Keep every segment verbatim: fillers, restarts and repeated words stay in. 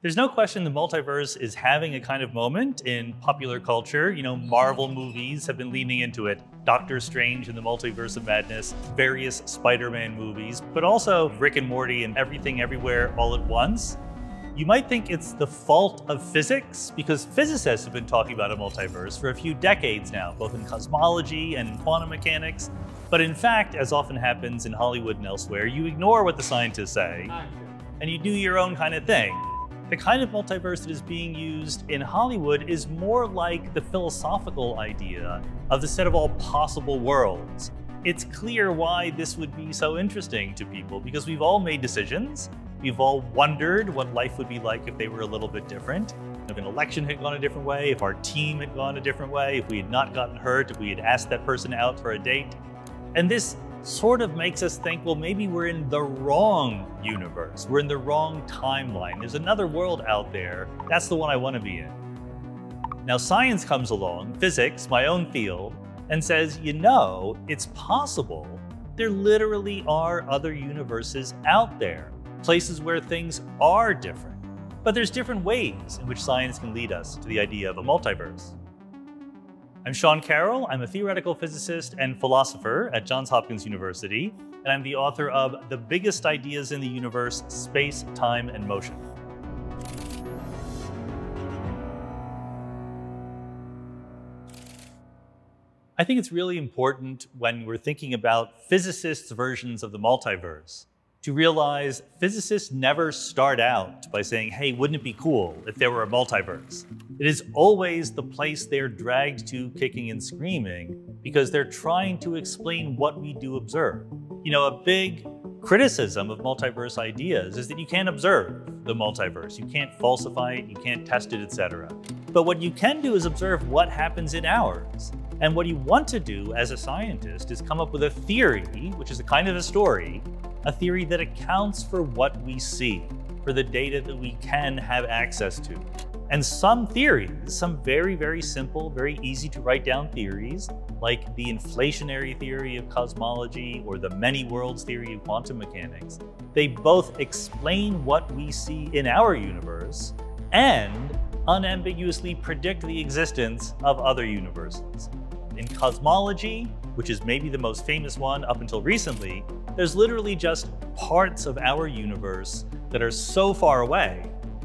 There's no question the multiverse is having a kind of moment in popular culture. You know, Marvel movies have been leaning into it. Doctor Strange and the Multiverse of Madness, various Spider-Man movies, but also Rick and Morty and Everything Everywhere All at Once. You might think it's the fault of physics, because physicists have been talking about a multiverse for a few decades now, both in cosmology and in quantum mechanics. But in fact, as often happens in Hollywood and elsewhere, you ignore what the scientists say, and you do your own kind of thing. The kind of multiverse that is being used in Hollywood is more like the philosophical idea of the set of all possible worlds. It's clear why this would be so interesting to people, because we've all made decisions. We've all wondered what life would be like if they were a little bit different. If an election had gone a different way, if our team had gone a different way, if we had not gotten hurt, if we had asked that person out for a date. And this sort of makes us think, well, maybe we're in the wrong universe. We're in the wrong timeline. There's another world out there. That's the one I want to be in. Now, science comes along, physics, my own field, and says, you know, it's possible. There literally are other universes out there, places where things are different. But there's different ways in which science can lead us to the idea of a multiverse. I'm Sean Carroll. I'm a theoretical physicist and philosopher at Johns Hopkins University, and I'm the author of The Biggest Ideas in the Universe: Space, Time, and Motion. I think it's really important when we're thinking about physicists' versions of the multiverse to realize physicists never start out by saying, hey, wouldn't it be cool if there were a multiverse? It is always the place they're dragged to kicking and screaming because they're trying to explain what we do observe. You know, a big criticism of multiverse ideas is that you can't observe the multiverse. You can't falsify it, you can't test it, et cetera. But what you can do is observe what happens in ours. And what you want to do as a scientist is come up with a theory, which is a kind of a story, a theory that accounts for what we see, for the data that we can have access to. And some theories, some very, very simple, very easy to write down theories, like the inflationary theory of cosmology or the many worlds theory of quantum mechanics, they both explain what we see in our universe and unambiguously predict the existence of other universes. In cosmology, which is maybe the most famous one up until recently, there's literally just parts of our universe that are so far away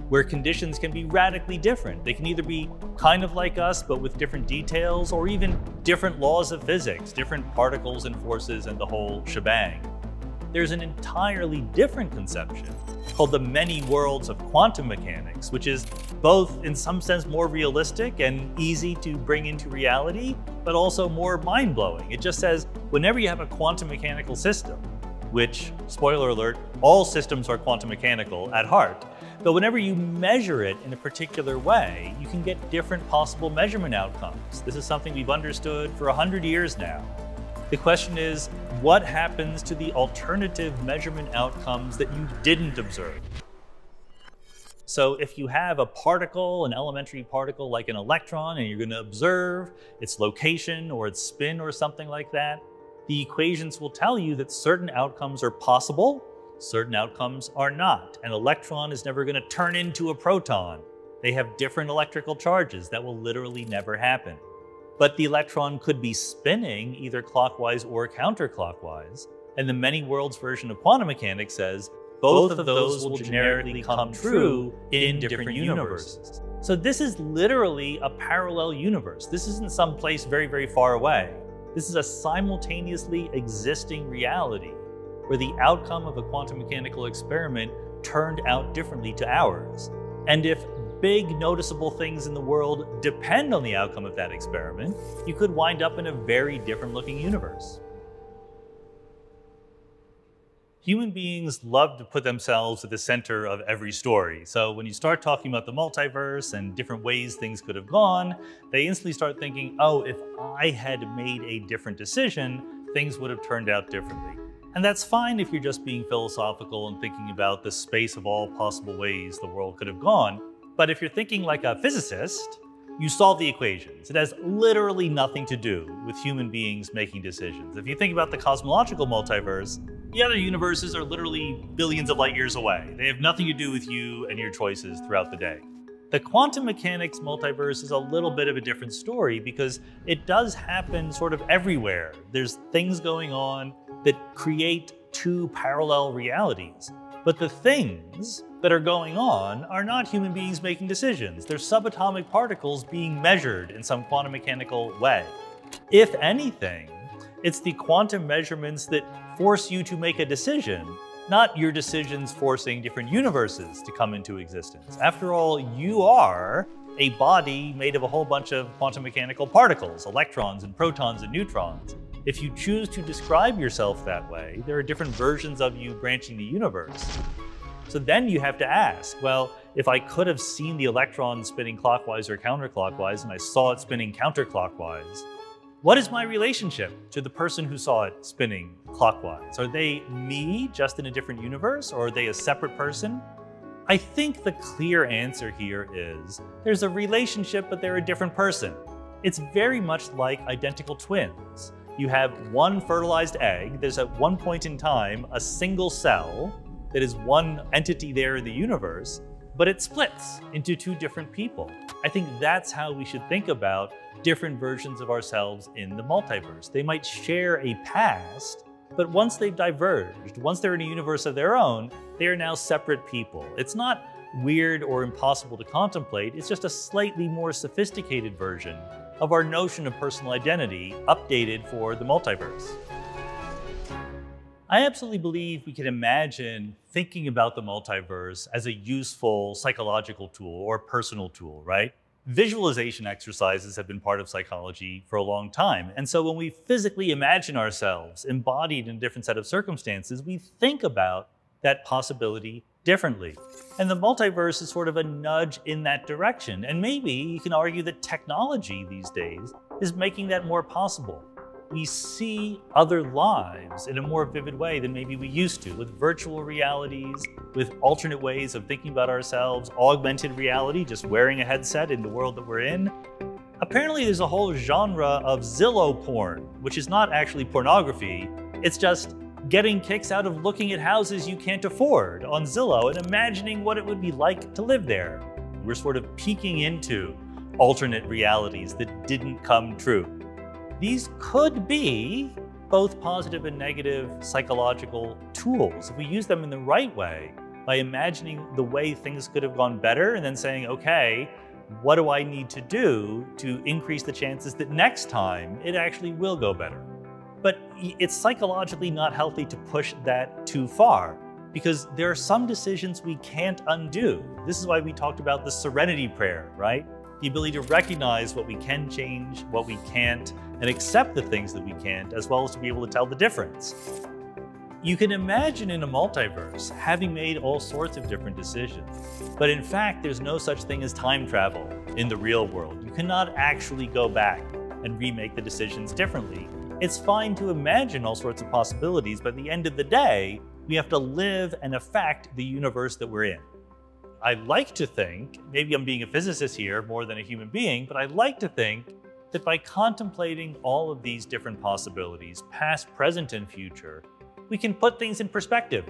where conditions can be radically different. They can either be kind of like us, but with different details, or even different laws of physics, different particles and forces and the whole shebang. There's an entirely different conception called the many worlds of quantum mechanics, which is both in some sense more realistic and easy to bring into reality, but also more mind-blowing. It just says, whenever you have a quantum mechanical system, which, spoiler alert, all systems are quantum mechanical at heart. But whenever you measure it in a particular way, you can get different possible measurement outcomes. This is something we've understood for one hundred years now. The question is, what happens to the alternative measurement outcomes that you didn't observe? So if you have a particle, an elementary particle like an electron, and you're going to observe its location or its spin or something like that, the equations will tell you that certain outcomes are possible, certain outcomes are not. An electron is never going to turn into a proton. They have different electrical charges. That will literally never happen. But the electron could be spinning either clockwise or counterclockwise. And the many worlds version of quantum mechanics says both, both of, of those, those will generically come true in different, different universes. universes. So this is literally a parallel universe. This isn't some place very, very far away. This is a simultaneously existing reality where the outcome of a quantum mechanical experiment turned out differently to ours. And if big noticeable things in the world depend on the outcome of that experiment, you could wind up in a very different looking universe. Human beings love to put themselves at the center of every story. So when you start talking about the multiverse and different ways things could have gone, they instantly start thinking, oh, if I had made a different decision, things would have turned out differently. And that's fine if you're just being philosophical and thinking about the space of all possible ways the world could have gone. But if you're thinking like a physicist, you solve the equations. It has literally nothing to do with human beings making decisions. If you think about the cosmological multiverse, The other universes are literally billions of light years away. They have nothing to do with you and your choices throughout the day. The quantum mechanics multiverse is a little bit of a different story because it does happen sort of everywhere. There's things going on that create two parallel realities. But the things that are going on are not human beings making decisions. They're subatomic particles being measured in some quantum mechanical way. If anything, it's the quantum measurements that force you to make a decision, not your decisions forcing different universes to come into existence. After all, you are a body made of a whole bunch of quantum mechanical particles, electrons and protons and neutrons. If you choose to describe yourself that way, there are different versions of you branching the universe. So then you have to ask, well, if I could have seen the electron spinning clockwise or counterclockwise, and I saw it spinning counterclockwise, what is my relationship to the person who saw it spinning clockwise? Are they me, just in a different universe, or are they a separate person? I think the clear answer here is there's a relationship, but they're a different person. It's very much like identical twins. You have one fertilized egg. There's at one point in time a single cell that is one entity there in the universe, but it splits into two different people. I think that's how we should think about different versions of ourselves in the multiverse. They might share a past, but once they've diverged, once they're in a universe of their own, they are now separate people. It's not weird or impossible to contemplate. It's just a slightly more sophisticated version of our notion of personal identity updated for the multiverse. I absolutely believe we can imagine thinking about the multiverse as a useful psychological tool or personal tool, right? Visualization exercises have been part of psychology for a long time. And so when we physically imagine ourselves embodied in a different set of circumstances, we think about that possibility differently. And the multiverse is sort of a nudge in that direction. And maybe you can argue that technology these days is making that more possible. We see other lives in a more vivid way than maybe we used to, with virtual realities, with alternate ways of thinking about ourselves, augmented reality, just wearing a headset in the world that we're in. Apparently there's a whole genre of Zillow porn, which is not actually pornography. It's just getting kicks out of looking at houses you can't afford on Zillow and imagining what it would be like to live there. We're sort of peeking into alternate realities that didn't come true. These could be both positive and negative psychological tools if we use them in the right way, by imagining the way things could have gone better and then saying, okay, what do I need to do to increase the chances that next time it actually will go better? But it's psychologically not healthy to push that too far, because there are some decisions we can't undo. This is why we talked about the serenity prayer, right? The ability to recognize what we can change, what we can't, and accept the things that we can't, as well as to be able to tell the difference. You can imagine in a multiverse having made all sorts of different decisions, but in fact, there's no such thing as time travel in the real world. You cannot actually go back and remake the decisions differently. It's fine to imagine all sorts of possibilities, but at the end of the day, we have to live and affect the universe that we're in. I like to think, maybe I'm being a physicist here more than a human being, but I like to think that by contemplating all of these different possibilities, past, present, and future, we can put things in perspective.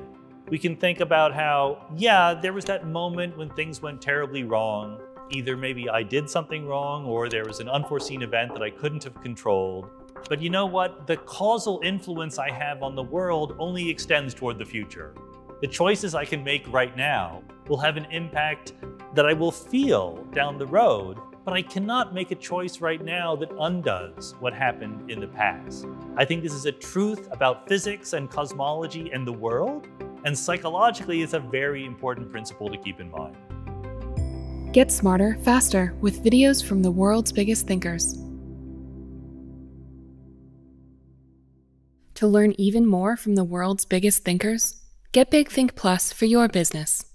We can think about how, yeah, there was that moment when things went terribly wrong. Either maybe I did something wrong, or there was an unforeseen event that I couldn't have controlled. But you know what? The causal influence I have on the world only extends toward the future. The choices I can make right now will have an impact that I will feel down the road, but I cannot make a choice right now that undoes what happened in the past. I think this is a truth about physics and cosmology and the world, and psychologically it's a very important principle to keep in mind. Get smarter, faster with videos from the world's biggest thinkers. To learn even more from the world's biggest thinkers, get Big Think Plus for your business.